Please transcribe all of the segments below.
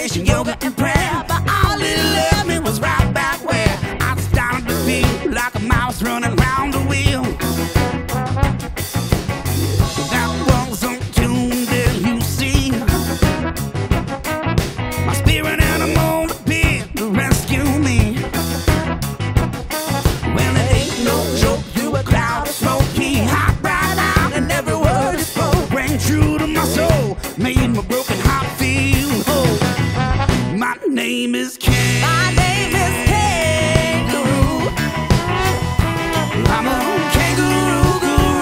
meditation, yoga, and prayer. But all it led me was right back where I started to feel like a mouse running round the wheel. That wasn't tuned in, you see. My spirit animal appeared to rescue me. Well, it ain't no joke through a cloud of smoke. He hopped right out, and every word he spoke rang true to my soul, made my broken heart feel whole. My name is King. My name is Kangaroo. I'm a kangaroo guru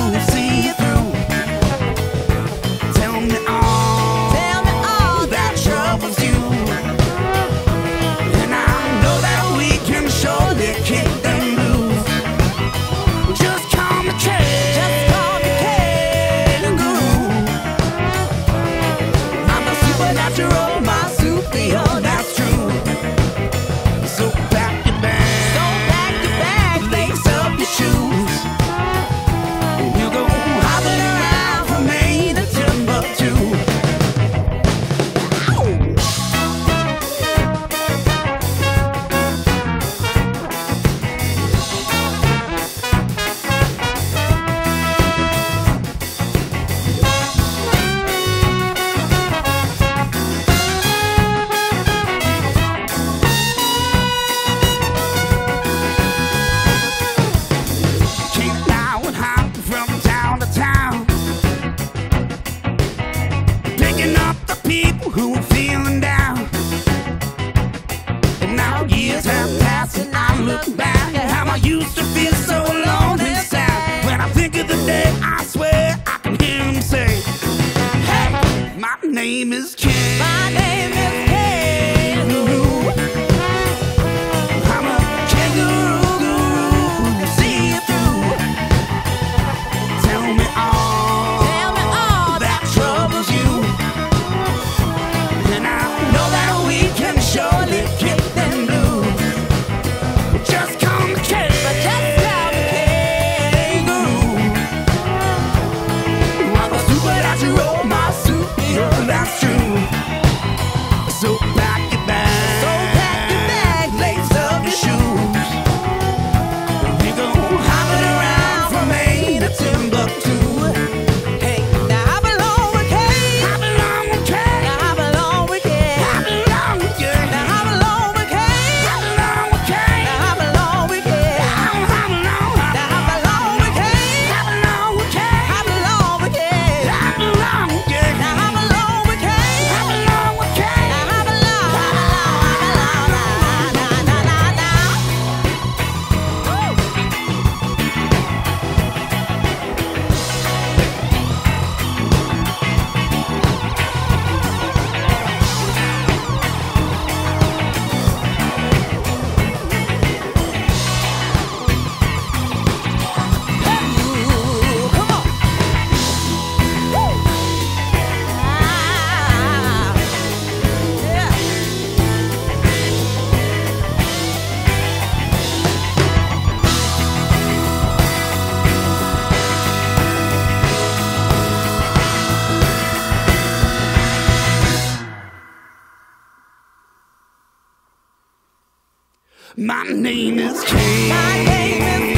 who'll see you through. Tell me all that troubles you. And I know that we can surely kick them blues. Just call me King. Supernatural, my superhero, that's true. So pack your bags, so pack your bags, lace up your shoes. You go hopping around from Maine to Timbuktu. Who are feeling down. And now years have passed, and I look back at how I used to feel so lonely and sad. When I think of the day, I swear I can hear him say, hey, my name is King. My name is King. So pack your bags, so pack your bags, lace up your shoes. We go hopping around from Maine to Timbuktu. Hey, now hop along with Kate, hop along with Kate, now hop along with Kate, hop along with Kate, now hop along with Kate, hop along with Kate, now hop along with Kate, now hop along with Kate, hop along with Kate, hop along with Kate, hop along with Kate, now hop along with Kate, hop along with Kate. My name is King.